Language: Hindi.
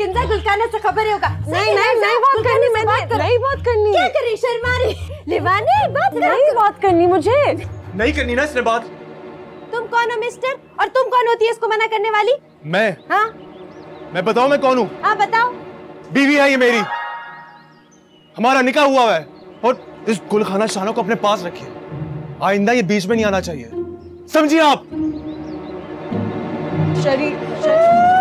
किंजा गुलकाना से खबर होगा। नहीं नहीं नहीं बात करनी, मैंने नहीं बात करनी। क्या कर रही, शर्मा रही? लिवाने बात नहीं, बात करनी मुझे नहीं करनी ना इसने बात। तुम कौन हो मिस्टर, और तुम कौन होती है इसको मना करने वाली? मैं? हाँ मैं बताऊं मैं कौन हूँ? हाँ बताओ। बीवी है ये मेरी, हमारा निकाह हुआ है, और इस गुलखाना शानों को अपने पास रखिए, आइंदा ये बीच में नहीं आना चाहिए, समझिए आप। शरीफ